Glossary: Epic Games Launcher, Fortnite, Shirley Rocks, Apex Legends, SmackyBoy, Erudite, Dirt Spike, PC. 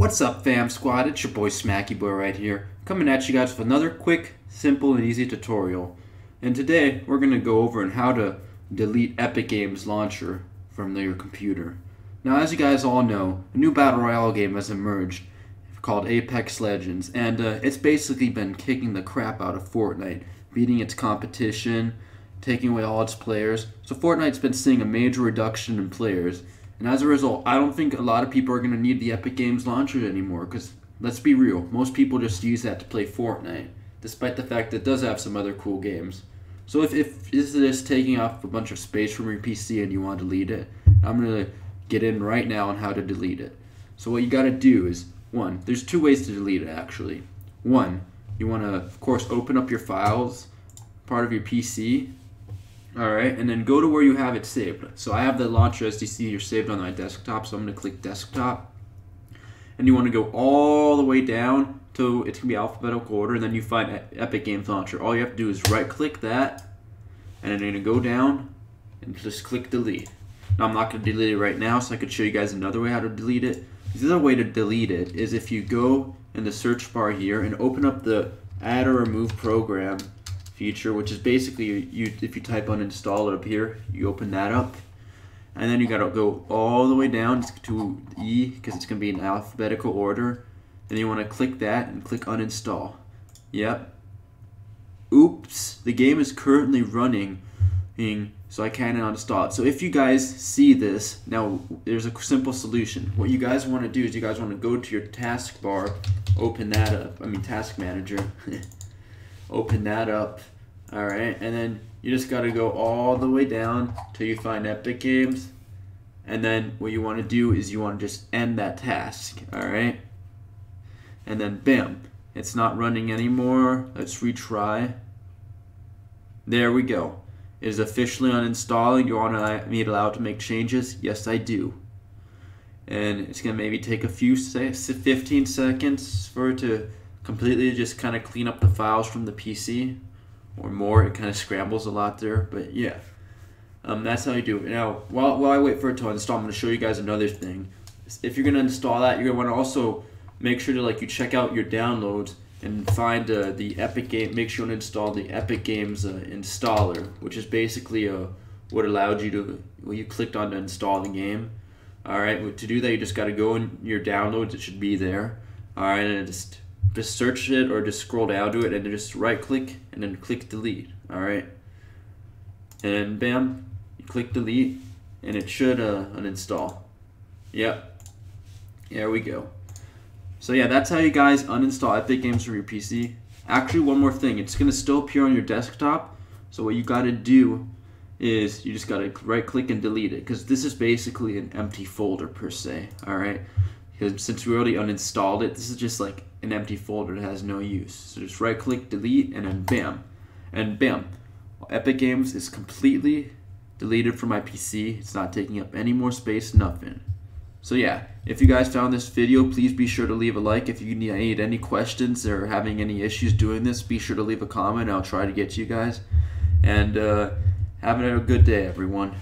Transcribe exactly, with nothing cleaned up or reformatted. What's up, fam squad? It's your boy SmackyBoy right here, coming at you guys with another quick, simple, and easy tutorial. And today we're going to go over on how to delete Epic Games Launcher from your computer. Now, as you guys all know, a new battle royale game has emerged called Apex Legends, and uh, it's basically been kicking the crap out of Fortnite, beating its competition, taking away all its players. So Fortnite's been seeing a major reduction in players. And as a result, I don't think a lot of people are going to need the Epic Games Launcher anymore, because let's be real, most people just use that to play Fortnite, despite the fact that it does have some other cool games. So if, if this is just taking off a bunch of space from your P C and you want to delete it, I'm going to get in right now on how to delete it. So what you got to do is, one, there's two ways to delete it actually. One, you want to, of course, open up your files, part of your P C. Alright, and then go to where you have it saved. So I have the launcher S D C saved on my desktop, so I'm going to click desktop. And you want to go all the way down to, it's going to be alphabetical order, and then you find Epic Games Launcher. All you have to do is right click that, and then you're going to go down and just click delete. Now I'm not going to delete it right now, so I could show you guys another way how to delete it. The other way to delete it is if you go in the search bar here and open up the add or remove program feature, which is basically you, you if you type on install up here, you open that up, and then you gotta go all the way down to E, because it's gonna be in alphabetical order, and you want to click that and click uninstall. Yep. Oops, the game is currently running, so I can't uninstall it. So if you guys see this now, there's a simple solution. What you guys want to do is you guys want to go to your taskbar, open that up. I mean task manager. Open that up, all right, and then you just gotta go all the way down till you find Epic Games, and then what you wanna do is you wanna just end that task, all right? And then bam, it's not running anymore. Let's retry. There we go. It is officially uninstalling. You want me to allow to make changes? Yes, I do. And it's gonna maybe take a few seconds, fifteen seconds for it to completely just kind of clean up the files from the P C or more. It kind of scrambles a lot there, but yeah, um, that's how you do it. Now, while, while I wait for it to install, I'm going to show you guys another thing. If you're going to install that, you're going to want to also make sure to like you check out your downloads and find uh, the Epic Game. Make sure you install the Epic Games uh, installer, which is basically uh, what allowed you to well, you clicked on to install the game. All right, to do that, you just got to go in your downloads. It should be there. All right, and it just Just search it or just scroll down to it and just right click and then click delete. Alright. And then bam, you click delete and it should uh, uninstall. Yep. There we go. So yeah, that's how you guys uninstall Epic Games from your P C. Actually, one more thing. It's going to still appear on your desktop. So what you got to do is you just got to right click and delete it, because this is basically an empty folder per se. Alright. Because since we already uninstalled it, this is just like an empty folder that has no use. So just right click, delete, and then bam. And bam, Epic Games is completely deleted from my P C. It's not taking up any more space, nothing. So yeah, if you guys found this video, please be sure to leave a like. If you need, need any questions or having any issues doing this, be sure to leave a comment. I'll try to get to you guys. And uh, have a good day, everyone.